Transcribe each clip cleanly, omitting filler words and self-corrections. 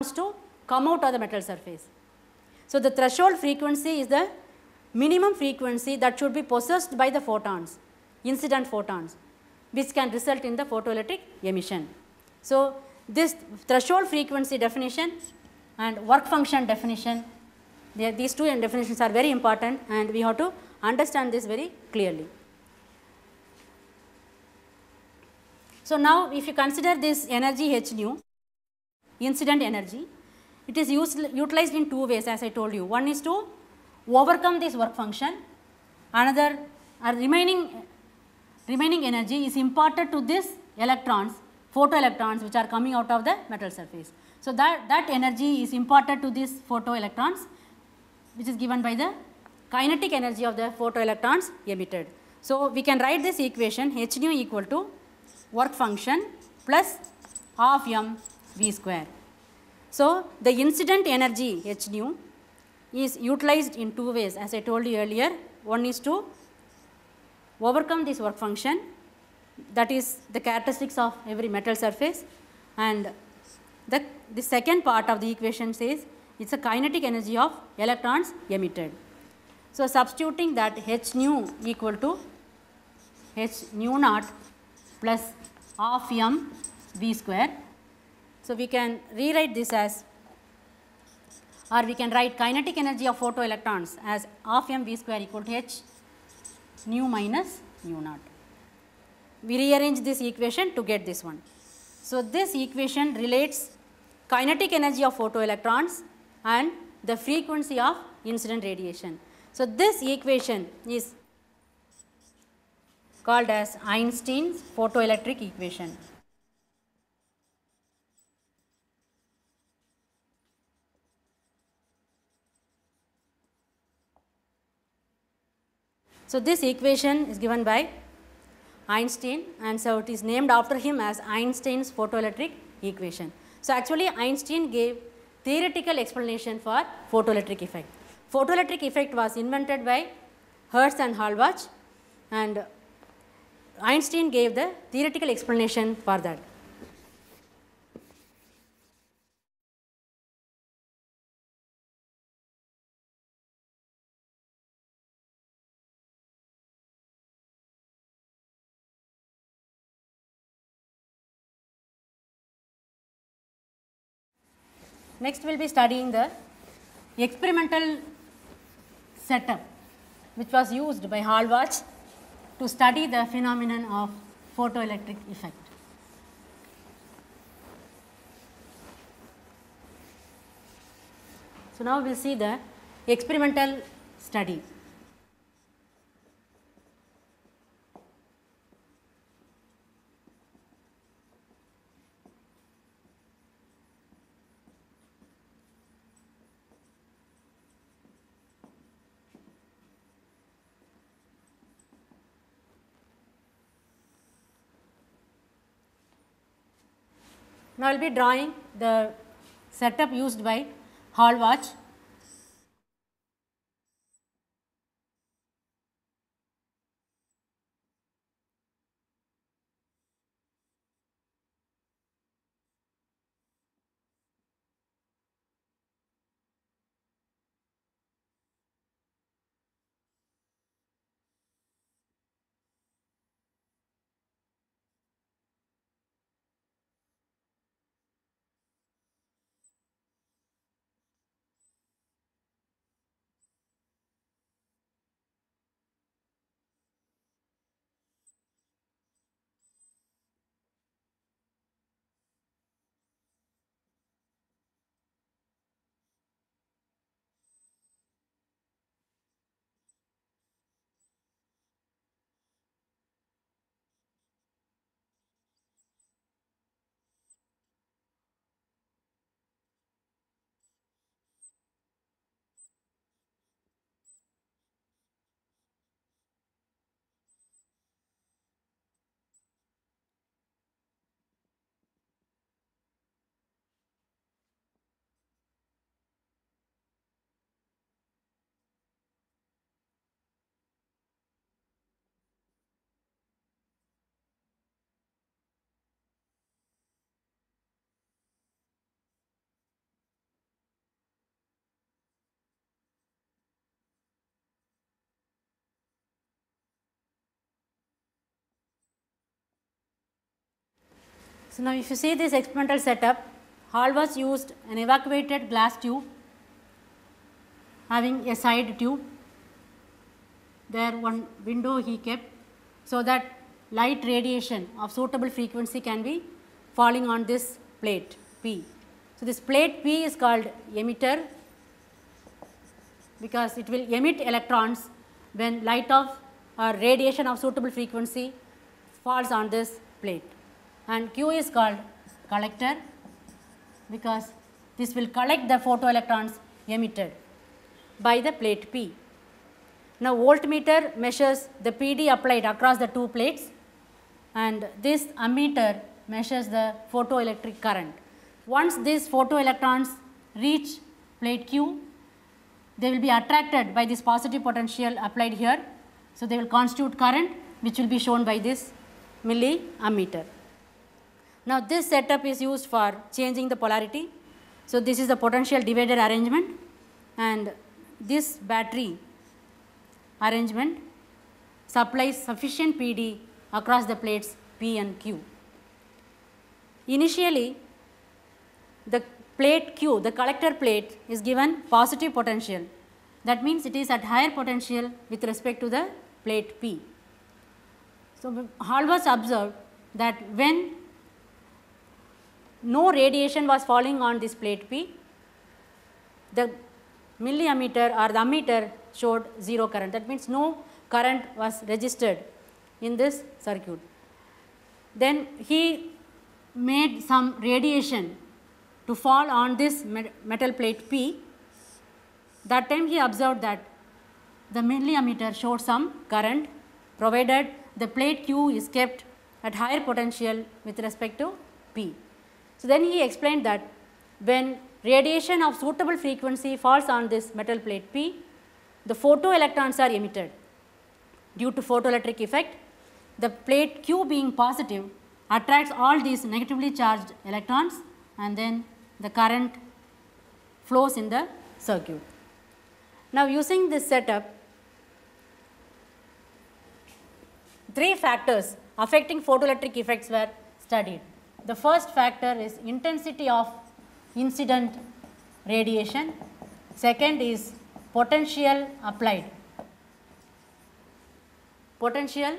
to come out of the metal surface. So the threshold frequency is the minimum frequency that should be possessed by the photons, incident photons, which can result in the photoelectric emission. So this threshold frequency definition and work function definition, these two definitions are very important and we have to understand this very clearly. So now if you consider this energy h nu, incident energy, it is utilized in two ways as I told you. One is to overcome this work function, another remaining energy is imparted to this electrons, photoelectrons which are coming out of the metal surface. So that energy is imparted to these photoelectrons which is given by the kinetic energy of the photoelectrons emitted. So we can write this equation h nu equal to work function plus half m v square. So the incident energy h nu is utilized in two ways as I told you earlier. One is to overcome this work function, that is the characteristics of every metal surface, and the second part of the equation says it is a kinetic energy of electrons emitted. So substituting that h nu equal to h nu naught plus half m v square. So we can rewrite this as, or we can write kinetic energy of photoelectrons as half m v square equal to h nu minus nu naught. We rearrange this equation to get this one. So this equation relates kinetic energy of photoelectrons and the frequency of incident radiation. So this equation is called as Einstein's photoelectric equation. So this equation is given by Einstein, and so it is named after him as Einstein's photoelectric equation. So actually Einstein gave theoretical explanation for photoelectric effect. Photoelectric effect was invented by Hertz and Hallwachs, and Einstein gave the theoretical explanation for that. Next we will be studying the experimental setup which was used by Hallwachs to study the phenomenon of photoelectric effect. So now we will see the experimental study. Now I will be drawing the setup used by Hallwachs. So, now if you see this experimental setup, Hallwachs used an evacuated glass tube having a side tube, there one window he kept so that light radiation of suitable frequency can be falling on this plate P. So, this plate P is called emitter because it will emit electrons when light of or radiation of suitable frequency falls on this plate, and Q is called collector because this will collect the photoelectrons emitted by the plate P. Now, voltmeter measures the PD applied across the two plates, and this ammeter measures the photoelectric current. Once these photoelectrons reach plate Q, they will be attracted by this positive potential applied here. So, they will constitute current which will be shown by this milliammeter. Now, this setup is used for changing the polarity. So, this is the potential divider arrangement, and this battery arrangement supplies sufficient PD across the plates P and Q. Initially, the plate Q, the collector plate, is given positive potential. That means it is at higher potential with respect to the plate P. So, Hallwachs observed that when no radiation was falling on this plate P, the milliammeter or the ammeter showed 0 current. That means no current was registered in this circuit. Then he made some radiation to fall on this metal plate P. That time he observed that the milliammeter showed some current provided the plate Q is kept at higher potential with respect to P. So, then he explained that when radiation of suitable frequency falls on this metal plate P, the photoelectrons are emitted due to photoelectric effect. The plate Q being positive attracts all these negatively charged electrons, and then the current flows in the circuit. Now, using this setup, three factors affecting photoelectric effects were studied. The first factor is intensity of incident radiation, second is potential applied, potential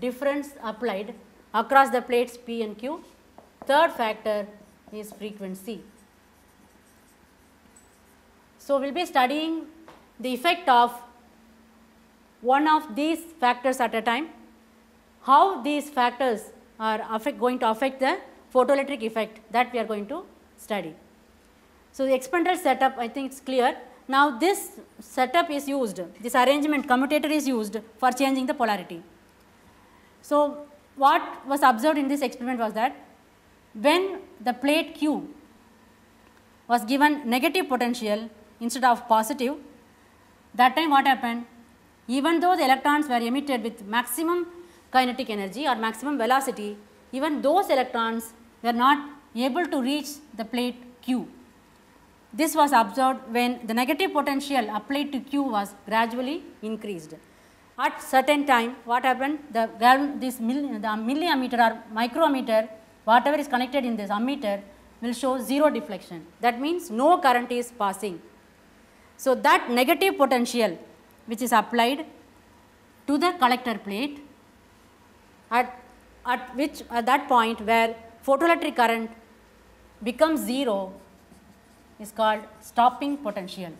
difference applied across the plates P and Q, third factor is frequency. So, we will be studying the effect of one of these factors at a time, how these factors are going to affect the photoelectric effect that we are going to study. So, the experimental setup, I think it is clear. Now, this setup is used, this arrangement commutator is used for changing the polarity. So, what was observed in this experiment was that when the plate Q was given negative potential instead of positive, that time what happened? Even though the electrons were emitted with maximum kinetic energy or maximum velocity, even those electrons were not able to reach the plate Q. This was observed when the negative potential applied to Q was gradually increased. At certain time, what happened? The milliammeter or micrometer, whatever is connected in this ammeter, will show 0 deflection. That means no current is passing. So, that negative potential which is applied to the collector plate, at that point where photoelectric current becomes 0, is called stopping potential.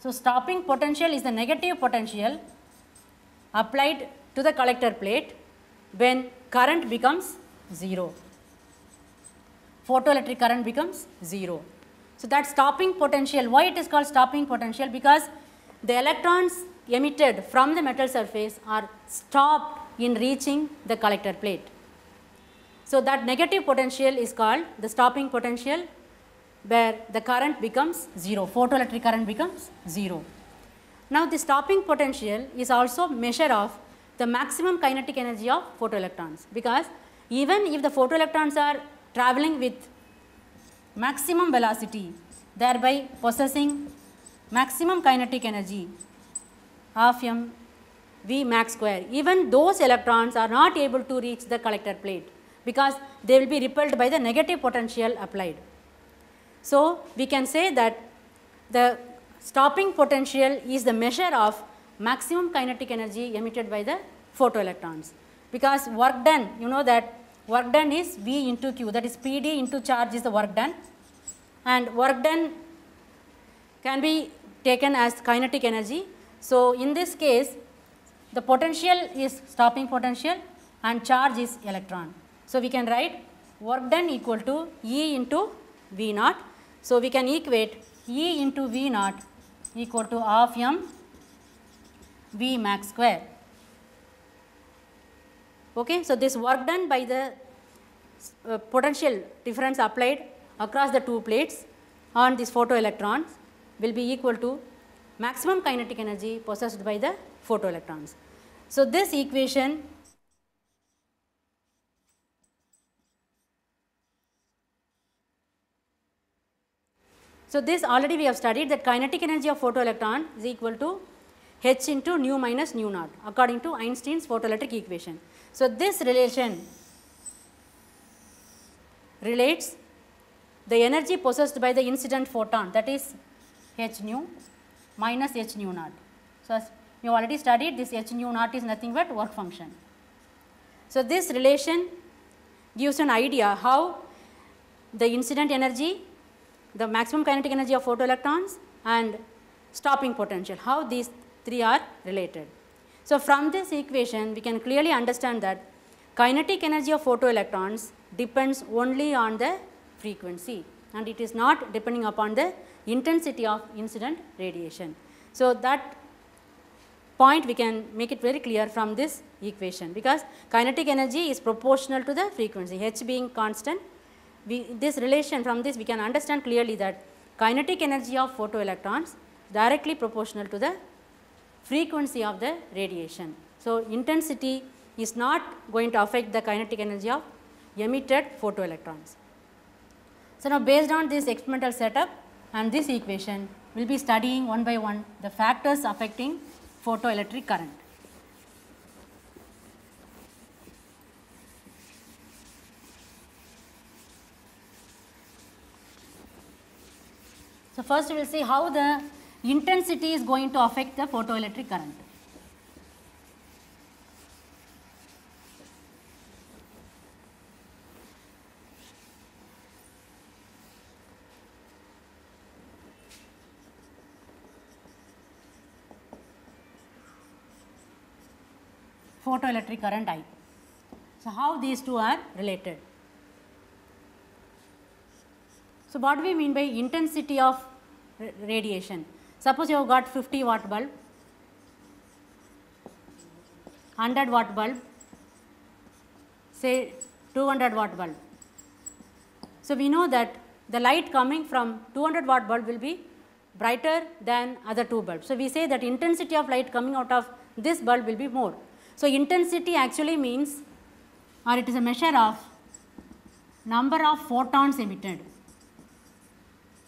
So, stopping potential is the negative potential applied to the collector plate when current becomes 0, photoelectric current becomes 0. So, that stopping potential, why it is called stopping potential? Because the electrons emitted from the metal surface are stopped in reaching the collector plate. So, that negative potential is called the stopping potential where the current becomes 0, photoelectric current becomes 0. Now, the stopping potential is also a measure of the maximum kinetic energy of photoelectrons, because even if the photoelectrons are traveling with maximum velocity, thereby possessing maximum kinetic energy of m V max square. Even those electrons are not able to reach the collector plate because they will be repelled by the negative potential applied. So, we can say that the stopping potential is the measure of maximum kinetic energy emitted by the photoelectrons, because work done, you know that work done is V into Q, that is PD into charge is the work done, and work done can be taken as kinetic energy. So, in this case the potential is stopping potential and charge is electron. So, we can write work done equal to E into V naught. So, we can equate E into V naught equal to half m V max square. Okay. So, this work done by the potential difference applied across the two plates on these photoelectrons will be equal to maximum kinetic energy possessed by the photoelectrons. So, this equation already we have studied that kinetic energy of photoelectron is equal to H into nu minus nu naught according to Einstein's photoelectric equation. So, this relation relates the energy possessed by the incident photon, that is H nu minus H nu naught. So, as you already studied, this H nu naught is nothing but work function. So, this relation gives an idea how the incident energy, the maximum kinetic energy of photoelectrons and stopping potential, how these three are related. So, from this equation we can clearly understand that kinetic energy of photoelectrons depends only on the frequency and it is not depending upon the intensity of incident radiation. So, that point we can make it very clear from this equation, because kinetic energy is proportional to the frequency, H being constant. This relation, from this we can understand clearly that kinetic energy of photoelectrons directly proportional to the frequency of the radiation. So, intensity is not going to affect the kinetic energy of emitted photoelectrons. So, now based on this experimental setup and this equation, we will be studying one by one the factors affecting photoelectric current. So, first we will see how the intensity is going to affect the photoelectric current. Photoelectric current I. So, how these two are related. So, what do we mean by intensity of radiation? Suppose you have got 50 watt bulb, 100 watt bulb, say 200 watt bulb. So, we know that the light coming from 200 watt bulb will be brighter than other two bulbs. So, we say that intensity of light coming out of this bulb will be more. So, intensity actually means, or it is a measure of number of photons emitted.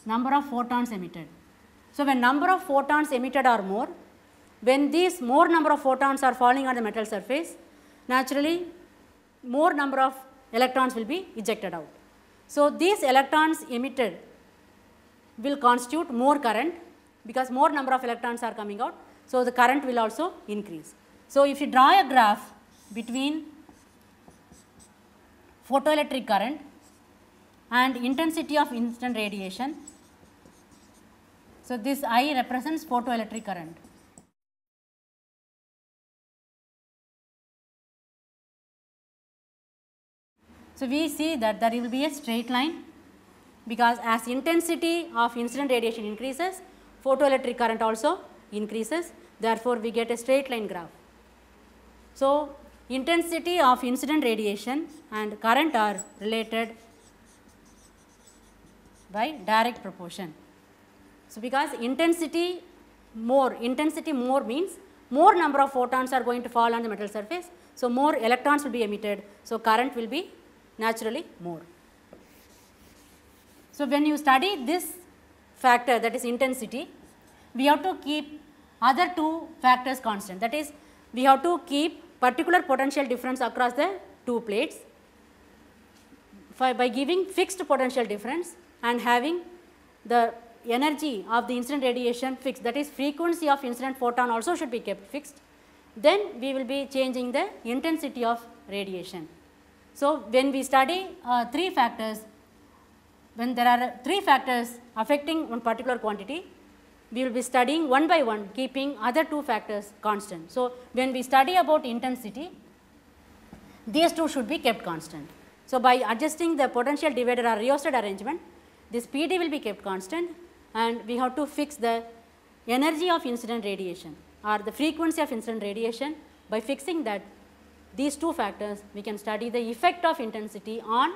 So, when number of photons emitted are more, when these more number of photons are falling on the metal surface, naturally more number of electrons will be ejected out. So, these electrons emitted will constitute more current because more number of electrons are coming out. So, the current will also increase. So, if you draw a graph between photoelectric current and intensity of incident radiation, so this I represents photoelectric current. So, we see that there will be a straight line, because as intensity of incident radiation increases, photoelectric current also increases, therefore, we get a straight line graph. So, intensity of incident radiation and current are related by direct proportion. So, because intensity more means more number of photons are going to fall on the metal surface. So, more electrons will be emitted. So, current will be naturally more. So, when you study this factor, that is intensity, we have to keep other two factors constant, that is we have to keep particular potential difference across the two plates by giving fixed potential difference and having the energy of the incident radiation fixed, that is frequency of incident photon also should be kept fixed. Then we will be changing the intensity of radiation. So, when we study three factors, when there are three factors affecting one particular quantity, we will be studying one by one, keeping other two factors constant. So, when we study about intensity, these two should be kept constant. So, by adjusting the potential divider or rheostat arrangement, this PD will be kept constant and we have to fix the energy of incident radiation or the frequency of incident radiation. By fixing that, these two factors, we can study the effect of intensity on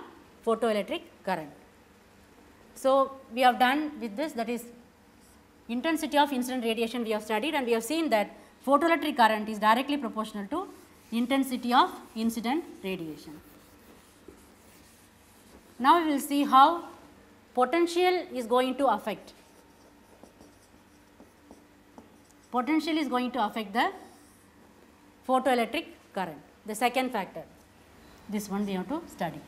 photoelectric current. So, we have done with this, that is intensity of incident radiation we have studied, and we have seen that photoelectric current is directly proportional to intensity of incident radiation. Now, we will see how potential is going to affect the photoelectric current, the second factor. This one we have to study.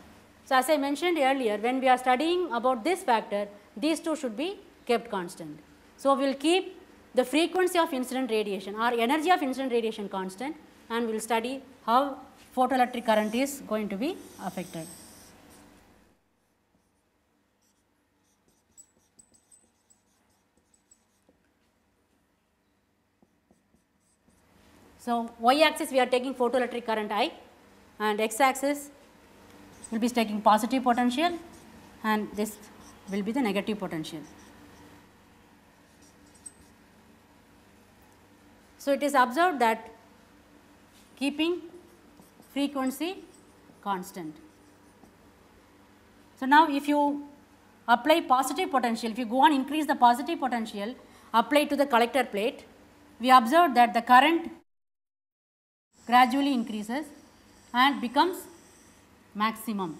So, as I mentioned earlier, when we are studying about this factor, these two should be kept constant. So, we will keep the frequency of incident radiation or energy of incident radiation constant, and we will study how photoelectric current is going to be affected. So, y axis we are taking photoelectric current I, and x axis will be taking positive potential, and this will be the negative potential. So, it is observed that keeping frequency constant. So, now if you apply positive potential, if you go on increase the positive potential applied to the collector plate, we observed that the current gradually increases and becomes maximum.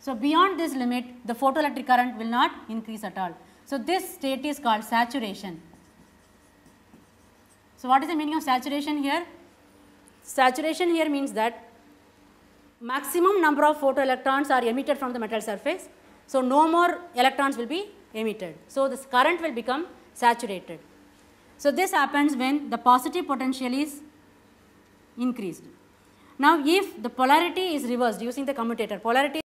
So, beyond this limit, the photoelectric current will not increase at all. So, this state is called saturation. So, what is the meaning of saturation here? Saturation here means that maximum number of photoelectrons are emitted from the metal surface. So, no more electrons will be emitted. So, this current will become saturated. So, this happens when the positive potential is increased. Now, if the polarity is reversed using the commutator, polarity